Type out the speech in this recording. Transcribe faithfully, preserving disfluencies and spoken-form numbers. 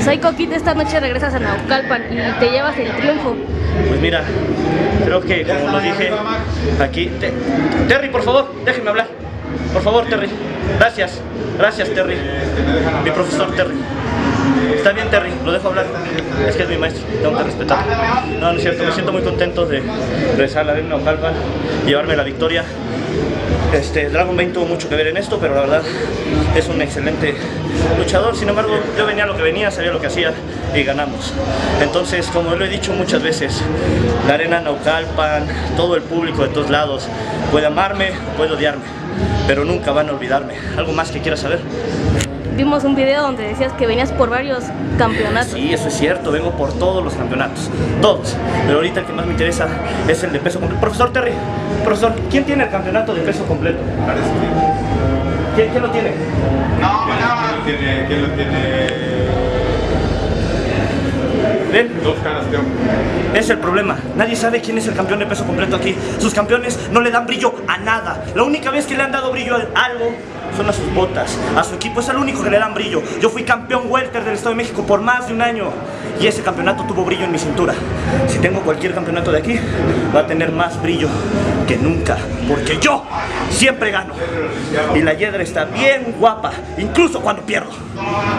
Psycho Kid, esta noche regresas a Naucalpan y te llevas el triunfo. Pues mira, creo que como lo dije aquí... Te, Terry, por favor, déjenme hablar. Por favor, Terry. Gracias, gracias, Terry. Mi profesor, Terry. Está bien, Terry, lo dejo hablar. Es que es mi maestro, tengo que respetar. No, no es cierto, me siento muy contento de regresar a la Arena Naucalpan, llevarme la victoria. Este, Dragon Bane tuvo mucho que ver en esto, pero la verdad es un excelente luchador. Sin embargo, yo venía a lo que venía, sabía lo que hacía y ganamos. Entonces, como lo he dicho muchas veces, la Arena Naucalpan, todo el público de todos lados, puede amarme o puede odiarme, pero nunca van a olvidarme. ¿Algo más que quieras saber? Vimos un video donde decías que venías por varios campeonatos. Sí, eso es cierto, vengo por todos los campeonatos, todos. Pero ahorita el que más me interesa es el de peso completo. Profesor Terry, profesor, ¿quién tiene el campeonato de peso completo? ¿Quién, quién lo tiene? No, no, no. ¿Quién lo tiene? ¿Quién lo tiene? ¿Ven? Dos caras, tío. Es el problema, nadie sabe quién es el campeón de peso completo aquí. Sus campeones no le dan brillo a nada. La única vez que le han dado brillo a algo son a sus botas, a su equipo, es el único que le dan brillo. Yo fui campeón welter del Estado de México por más de un año y ese campeonato tuvo brillo en mi cintura. Si tengo cualquier campeonato de aquí, va a tener más brillo que nunca, porque yo siempre gano y la hiedra está bien guapa, incluso cuando pierdo.